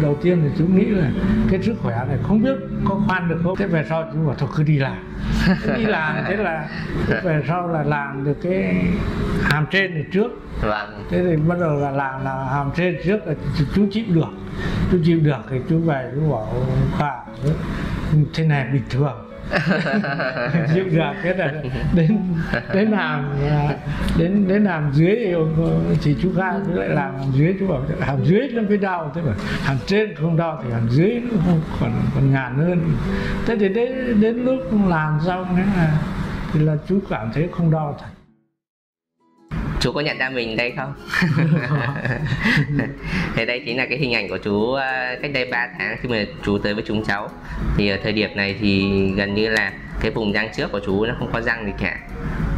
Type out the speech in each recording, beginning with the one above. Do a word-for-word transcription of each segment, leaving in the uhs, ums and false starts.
đầu tiên thì chú nghĩ là cái sức khỏe này không biết có khoan được không. Thế về sau chú bảo thôi cứ đi làm, cứ đi làm thế là về sau là làm được cái hàm trên này trước. Thế thì bắt đầu là làm là hàm trên trước là chú chịu được, chú chịu được thì chú về chú bảo khỏe thế này bình thường. Chịu được thế là đến đến làm đến đến làm dưới thì chú Kha chú lại làm hàm dưới, chú bảo hàm dưới nó mới đau, thế mà hàm trên không đau thì hàm dưới nó không còn còn ngàn hơn. Thế thì đến đến lúc làm xong thế là thì là chú cảm thấy không đau thật. Chú có nhận ra mình đây không? Thì đây chính là cái hình ảnh của chú cách đây ba tháng khi mà chú tới với chúng cháu. Thì ở thời điểm này thì gần như là cái vùng răng trước của chú nó không có răng gì cả.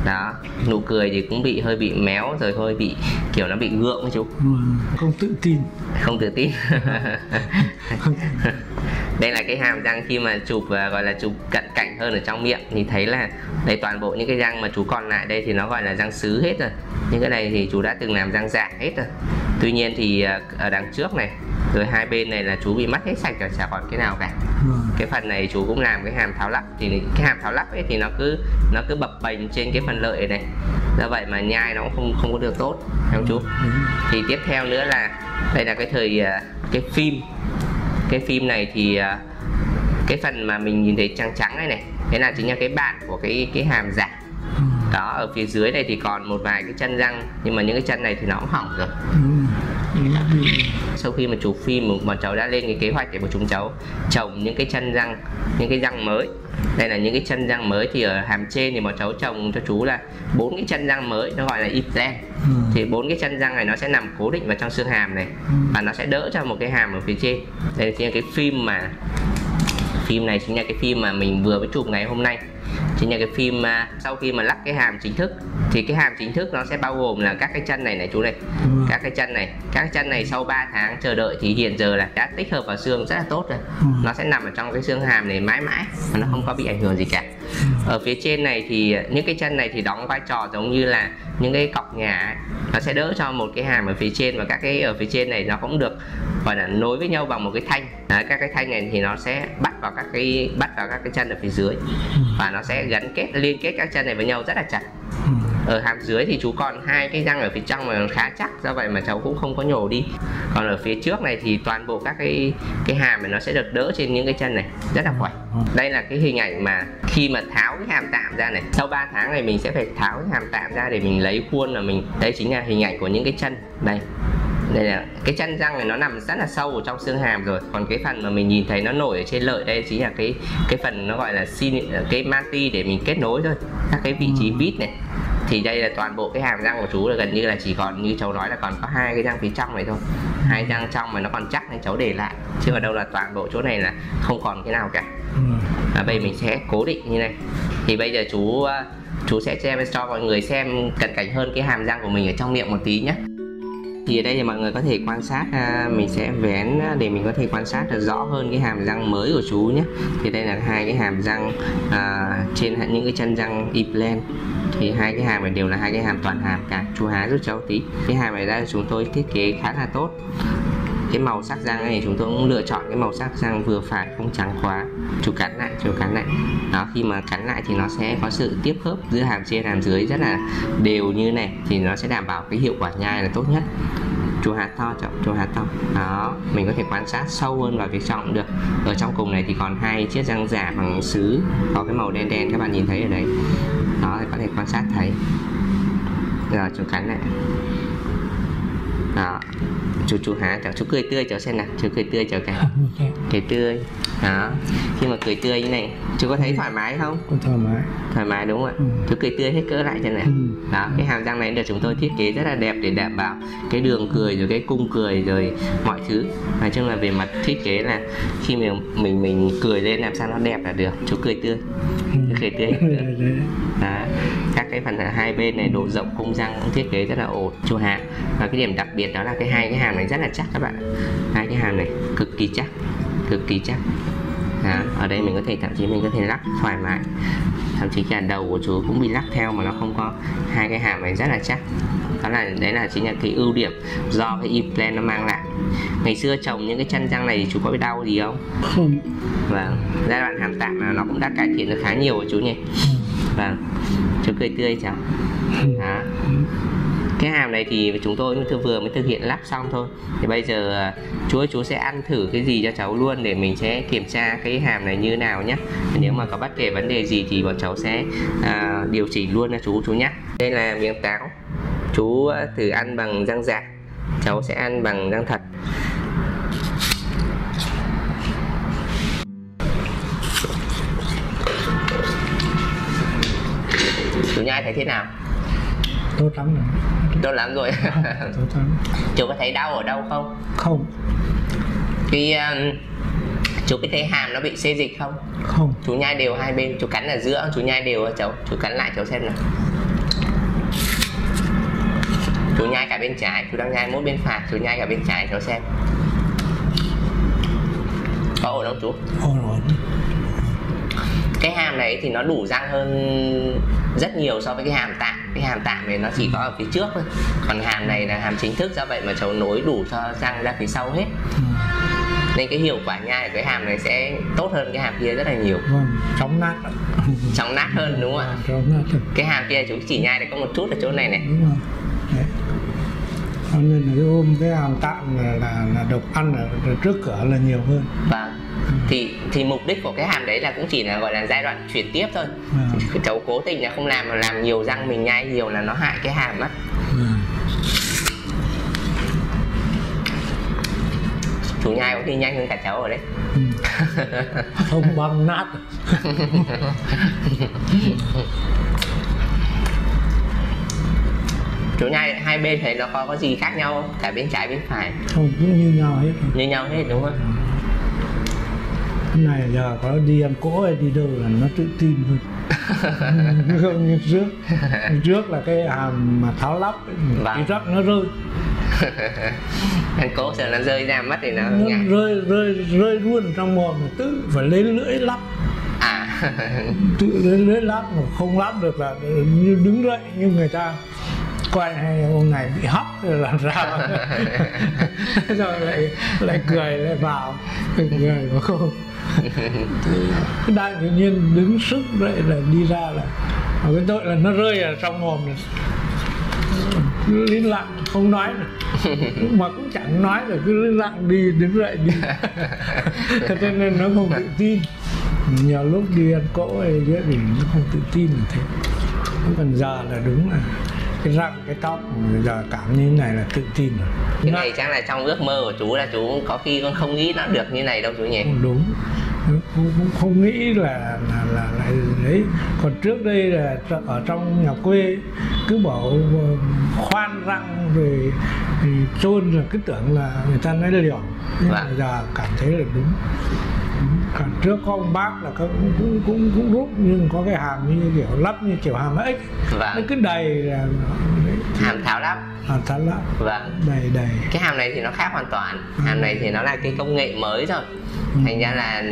Đó, nụ cười thì cũng bị hơi bị méo rồi, hơi bị kiểu nó bị gượng với chú. Không tự tin. Không tự tin. Đây là cái hàm răng khi mà chụp gọi là chụp cận cảnh hơn ở trong miệng thì thấy là đây toàn bộ những cái răng mà chú còn lại đây thì nó gọi là răng sứ hết rồi. Những cái này thì chú đã từng làm răng giả hết rồi. Tuy nhiên thì ở đằng trước này, rồi hai bên này là chú bị mất hết sạch rồi, chả còn cái nào cả. Ừ. Cái phần này chú cũng làm cái hàm tháo lắp, thì cái hàm tháo lắp ấy thì nó cứ nó cứ bập bềnh trên cái phần lợi này. Do vậy mà nhai nó cũng không không có được tốt, theo chú. Ừ. Thì tiếp theo nữa là đây là cái thời cái phim. Cái phim này thì cái phần mà mình nhìn thấy trắng trắng này này, thế là chính là cái bản của cái cái hàm giả. Đó, ở phía dưới này thì còn một vài cái chân răng, nhưng mà những cái chân này thì nó cũng hỏng rồi. Sau khi mà chụp phim, bọn cháu đã lên cái kế hoạch để bọn chúng cháu trồng những cái chân răng, những cái răng mới. Đây là những cái chân răng mới thì ở hàm trên thì bọn cháu trồng cho chú là bốn cái chân răng mới, nó gọi là implant. Ừ. Thì bốn cái chân răng này nó sẽ nằm cố định vào trong xương hàm này. Ừ. Và nó sẽ đỡ cho một cái hàm ở phía trên. Đây chính là cái phim mà phim này chính là cái phim mà mình vừa mới chụp ngày hôm nay. Chính là cái phim mà sau khi mà lắp cái hàm chính thức thì cái hàm chính thức nó sẽ bao gồm là các cái chân này này chú này. Ừ. Các cái chân này, các cái chân này sau ba tháng chờ đợi thì hiện giờ là đã tích hợp vào xương rất là tốt rồi. Ừ. Nó sẽ nằm ở trong cái xương hàm này mãi mãi mà nó không có bị ảnh hưởng gì cả. Ừ. Ở phía trên này thì những cái chân này thì đóng vai trò giống như là những cái cọc nhà, nó sẽ đỡ cho một cái hàm ở phía trên, và các cái ở phía trên này nó cũng được gọi là nối với nhau bằng một cái thanh. Đấy, các cái thanh này thì nó sẽ bắt vào các cái bắt vào các cái chân ở phía dưới và nó sẽ gắn kết liên kết các chân này với nhau rất là chặt. Ở hàm dưới thì chú còn hai cái răng ở phía trong mà khá chắc, do vậy mà cháu cũng không có nhổ đi. Còn ở phía trước này thì toàn bộ các cái cái hàm này nó sẽ được đỡ trên những cái chân này rất là khỏe. Đây là cái hình ảnh mà khi mà tháo cái hàm tạm ra này, sau ba tháng này mình sẽ phải tháo cái hàm tạm ra để mình lấy khuôn. Là mình đây chính là hình ảnh của những cái chân đây. Đây là cái chân răng này nó nằm rất là sâu ở trong xương hàm rồi. Còn cái phần mà mình nhìn thấy nó nổi ở trên lợi đây chính là cái cái phần nó gọi là xin cái manti để mình kết nối thôi. Các cái vị trí vít này. Thì đây là toàn bộ cái hàm răng của chú là gần như là chỉ còn như cháu nói là còn có hai cái răng phía trong này thôi. Hai răng trong mà nó còn chắc nên cháu để lại. Chứ ở đâu là toàn bộ chỗ này là không còn cái nào cả. Và bây giờ mình sẽ cố định như này. Thì bây giờ chú chú sẽ cho mọi người xem cận cảnh hơn cái hàm răng của mình ở trong miệng một tí nhé. Thì ở đây thì mọi người có thể quan sát, mình sẽ vén để mình có thể quan sát được rõ hơn cái hàm răng mới của chú nhé. Thì đây là hai cái hàm răng à, trên những cái chân răng implant. Thì hai cái hàm này đều là hai cái hàm toàn hàm cả. Chú há giúp cháu tí. Cái hàm này ra chúng tôi thiết kế khá là tốt. Cái màu sắc răng này chúng tôi cũng lựa chọn cái màu sắc răng vừa phải, không trắng quá. Chú cắn lại, chú cắn lại. Đó, khi mà cắn lại thì nó sẽ có sự tiếp khớp giữa hàm trên hàm dưới rất là đều như này. Thì nó sẽ đảm bảo cái hiệu quả nhai là tốt nhất. Chú hạt to, chú hạt to. Đó, mình có thể quan sát sâu hơn vào phía trong cũng được. Ở trong cùng này thì còn hai chiếc răng giả bằng sứ có cái màu đen đen các bạn nhìn thấy ở đấy. Đó, thì có thể quan sát thấy. Rồi, chú cắn lại. Đó, chú chú há cháu, chú cười tươi cháu xem nào, chú cười tươi cháu cả. Cười tươi. Đó, khi mà cười tươi như này, chú có thấy thoải mái không? Có thoải mái. Thoải mái đúng không ạ? Ừ. Chú cười tươi hết cỡ lại cho này. Ừ. Đó, cái hàm răng này được chúng tôi thiết kế rất là đẹp để đảm bảo cái đường cười rồi cái cung cười rồi mọi thứ. Nói chung là về mặt thiết kế là khi mình mình mình cười lên làm sao nó đẹp là được. Chú cười tươi. Chú cười tươi. Đó, các cái phần hai bên này độ rộng cung răng cũng thiết kế rất là ổn. Chú há. Và cái điểm đặc biệt đó là cái hai cái hàm này rất là chắc các bạn. Hai cái hàm này cực kỳ chắc, cực kỳ chắc. Đó, ở đây mình có thể thậm chí mình có thể lắc thoải mái, thậm chí cả đầu của chú cũng bị lắc theo mà nó không có. Hai cái hàm này rất là chắc. đó là đấy là chính là cái ưu điểm do cái implant nó mang lại. Ngày xưa trồng những cái chân răng này thì chú có bị đau gì không? Không. Vâng, giai đoạn hàm tạng là nó cũng đã cải thiện được khá nhiều rồi chú nhỉ. Vâng, chú cười tươi cháu. Đó. Cái hàm này thì chúng tôi vừa mới thực hiện lắp xong thôi. Thì bây giờ chú ơi, chú sẽ ăn thử cái gì cho cháu luôn để mình sẽ kiểm tra cái hàm này như nào nhé. Nếu mà có bất kể vấn đề gì thì bọn cháu sẽ uh, điều chỉnh luôn cho chú chú nhé. Đây là miếng táo. Chú thử ăn bằng răng giả. Cháu sẽ ăn bằng răng thật. Chú nhai thấy thế nào? Tốt lắm rồi. Tốt lắm rồi. Tốt lắm. Chú có thấy đau ở đâu không? Không. Thì uh, chú có thấy hàm nó bị xê dịch không? Không. Chú nhai đều hai bên. Chú cắn ở giữa, chú nhai đều cháu. Chú cắn lại cháu xem nào. Chú nhai cả bên trái, chú đang nhai mỗi bên phải, chú nhai cả bên trái cháu xem. Có ổn không chú? Ổn ổn. Cái hàm này thì nó đủ răng hơn rất nhiều so với cái hàm tạm. Cái hàm tạm này nó chỉ có ở phía trước thôi. Còn hàm này là hàm chính thức, do vậy mà cháu nối đủ cho răng ra phía sau hết. Ừ. Nên cái hiệu quả nhai của cái hàm này sẽ tốt hơn cái hàm kia rất là nhiều. Vâng, chóng nát. Chóng nát hơn đúng không ạ? Chóng nát hơn. Cái hàm kia chú chỉ nhai được có một chút ở chỗ này này. Đúng rồi. Đấy. Nên là cái ôm cái hàm tạm là, là, là độc ăn ở trước cửa là nhiều hơn. Vâng. Thì, thì mục đích của cái hàm đấy là cũng chỉ là gọi là giai đoạn chuyển tiếp thôi. À. Cháu cố tình là không làm, mà làm nhiều răng mình nhai nhiều là nó hại cái hàm mất. À. Chú nhai có khi nhanh hơn cả cháu rồi đấy. Ừ. Không băm nát. Chú nhai hai bên thấy nó có, có gì khác nhau không? Cả bên trái bên phải. Không, cũng như nhau hết. Như nhau hết đúng không? À. Cái này giờ có đi ăn cỗ hay đi đâu là nó tự tin hơn. Không như trước. Trước là cái hàm mà tháo lắp thì rất nó rơi. Ăn cỗ sợ nó rơi ra mắt thì nó, nó ngại. Rơi rơi rơi luôn trong mồm, tự phải lấy lưỡi lắp. À. Tự lấy lưỡi lắp mà không lắp được là như đứng dậy, như người ta quay hay ông này bị hóc rồi làm sao. Rồi lại lại cười lại vào người của cô. Cái đại tự nhiên đứng sức vậy là đi ra là cái tội là nó rơi ở trong mồm này, lín lặng không nói này. Mà cũng chẳng nói rồi cứ lín lặng đi, đứng dậy đi. Cho nên nó không tự tin. Nhiều lúc đi ăn cỗ hay gì thì nó không tự tin là thế. Còn giờ là đúng là cái răng, cái tóc, giờ cảm như thế này là tự tin rồi. Cái này chắc là trong ước mơ của chú là chú có khi con không nghĩ nó được như này đâu chú nhỉ? Không đúng, không, không, không nghĩ là là, là, là đấy. Còn trước đây là ở trong nhà quê cứ bảo khoan răng rồi chôn là cứ tưởng là người ta nói liều. Nhưng mà giờ cảm thấy là đúng. Còn trước có ông bác là cũng cũng cũng, cũng rút nhưng có cái hàm như kiểu lắp như kiểu hàm ếch. Vâng. Nó cứ đầy là hàm tháo lắp. Hàm tháo lắp. Vâng. Đầy đầy. Cái hàm này thì nó khác hoàn toàn. Hàm này thì nó là cái công nghệ mới rồi. Ừ. Thành ra là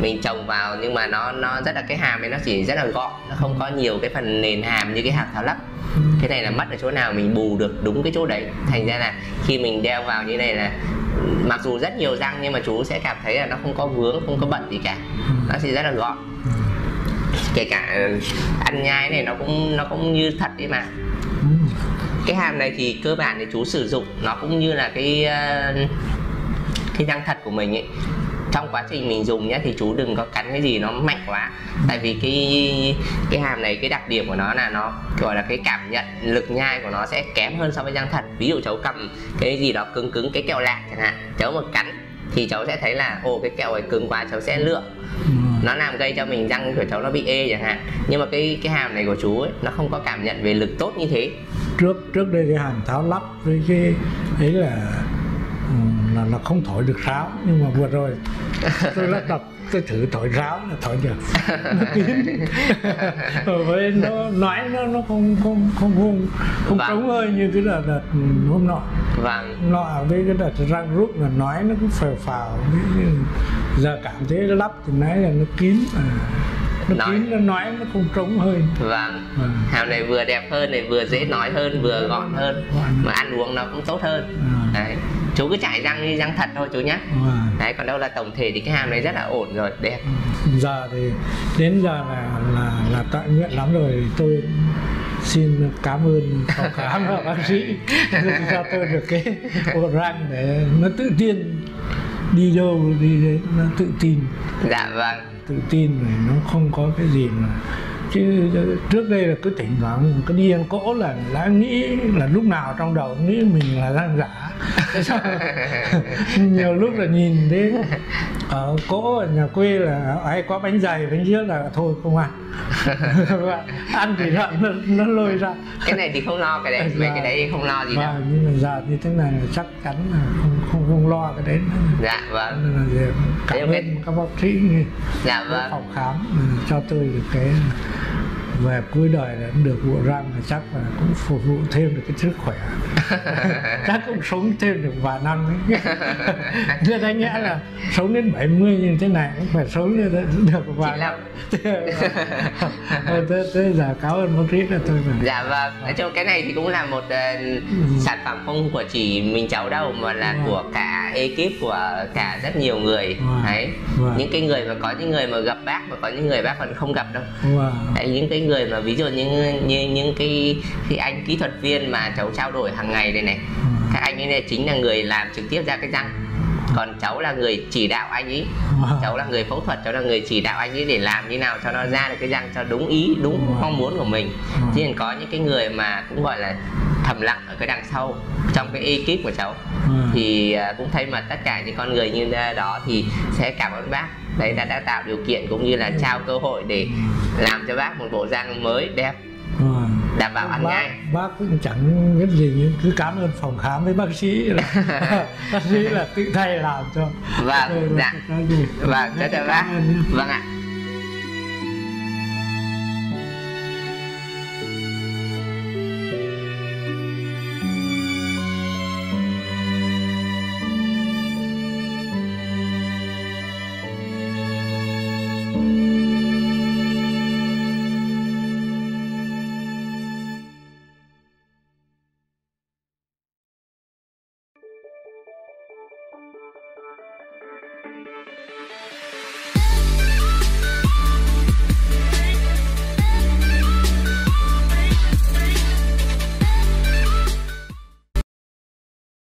mình trồng vào nhưng mà nó nó rất là cái hàm ấy nó chỉ rất là gọn, nó không có nhiều cái phần nền hàm như cái hàm tháo lắp. Ừ. Cái này là mất ở chỗ nào mình bù được đúng cái chỗ đấy. Thành ra là khi mình đeo vào như này là mặc dù rất nhiều răng nhưng mà chú sẽ cảm thấy là nó không có vướng, không có bận gì cả. Nó sẽ rất là gọn. Kể cả ăn nhai này nó cũng nó cũng như thật đấy mà. Cái hàm này thì cơ bản thì chú sử dụng nó cũng như là cái cái răng thật của mình ấy. Trong quá trình mình dùng nhé thì chú đừng có cắn cái gì nó mạnh quá. Tại vì cái cái hàm này cái đặc điểm của nó là nó gọi là cái cảm nhận lực nhai của nó sẽ kém hơn so với răng thật. Ví dụ cháu cầm cái gì đó cứng cứng, cái kẹo lạc chẳng hạn, cháu mà cắn thì cháu sẽ thấy là ô cái kẹo này cứng quá, cháu sẽ lựa. Nó làm gây cho mình răng của cháu nó bị ê chẳng hạn. Nhưng mà cái cái hàm này của chú ấy, nó không có cảm nhận về lực tốt như thế. Trước trước đây cái hàm tháo lắp với cái đấy là là nó không thổi được sáo, nhưng mà vừa rồi tôi lắp tập tôi thử thổi sáo là thổi được. Nó kín. Với nó nói nó nó không không không không không trống hơi như cái đợt, đợt hôm nọ. Vâng. Nọ với cái đợt răng rút là nói nó cũng phèo phào. Giờ cảm thấy nó lắp từ nãy là nó kín. À. nó kín, nó nói nó không trống hơi. Vâng, vâng. Hào này vừa đẹp hơn, này vừa dễ nói hơn, vừa gọn hơn, vâng. Mà ăn uống nó cũng tốt hơn, vâng. Đấy, chú cứ chải răng đi, răng thật thôi chú nhé, vâng. Đấy, còn đâu là tổng thể thì cái hàm này rất là ổn rồi, đẹp. Giờ thì đến giờ là là, là tọa nguyện lắm rồi. Tôi xin cảm ơn phòng khám và bác sĩ cho tôi được cái bộ răng để nó tự tin, đi đâu đi đấy nó tự tin. Dạ vâng. Tự tin rồi nó không có cái gì mà, chứ trước đây là cứ thỉnh thoảng cứ đi ăn cỗ là đã nghĩ là lúc nào trong đầu nghĩ mình là răng giả. Nhiều lúc là nhìn thế ở cỗ ở nhà quê là ai có bánh dày bánh riết là thôi không ăn. Ăn thì nó, nó lôi ra. Cái này thì không lo, cái đấy về cái đấy không lo gì đâu. Nhưng mà giờ như thế này là chắc chắn là không không, không lo cái đấy nữa. Dạ vâng. Cảm ơn các bác sĩ, dạ vâng, phòng khám cho tôi được cái về cuối đời là được bộ răng là chắc là cũng phục vụ thêm được cái sức khỏe. Chắc cũng sống thêm được vài năm ấy. Thế đáng nghĩa là sống đến bảy mươi như thế này cũng phải sống như thế được vài năm. Thế giờ cảm ơn bác sĩ là tôi. Dạ vâng, nói chung cái này thì cũng là một uh, sản phẩm không của chỉ mình cháu đâu mà là à. của cả ekip, của cả rất nhiều người. à. Đấy, à. những cái người mà có những người mà gặp bác mà có những người bác còn không gặp đâu. à. Đấy, những cái người mà ví dụ những như những cái thì anh kỹ thuật viên mà cháu trao đổi hàng ngày đây này, các anh ấy này chính là người làm trực tiếp ra cái răng, còn cháu là người chỉ đạo anh ấy, cháu là người phẫu thuật, cháu là người chỉ đạo anh ấy để làm như nào cho nó ra được cái răng cho đúng ý, đúng mong muốn của mình. Chứ còn có những cái người mà cũng gọi là thầm lặng ở cái đằng sau trong cái ekip của cháu, thì cũng thay mặt tất cả những con người như đó thì sẽ cảm ơn bác đấy đã, đã tạo điều kiện cũng như là trao cơ hội để làm cho bác một bộ răng mới đẹp, đảm bảo ăn ngay. Bác cũng chẳng biết gì nhưng cứ cảm ơn phòng khám với bác sĩ là, bác sĩ là tự thay làm cho. Vâng, dạ. Vâng, rất là bác. Vâng ạ.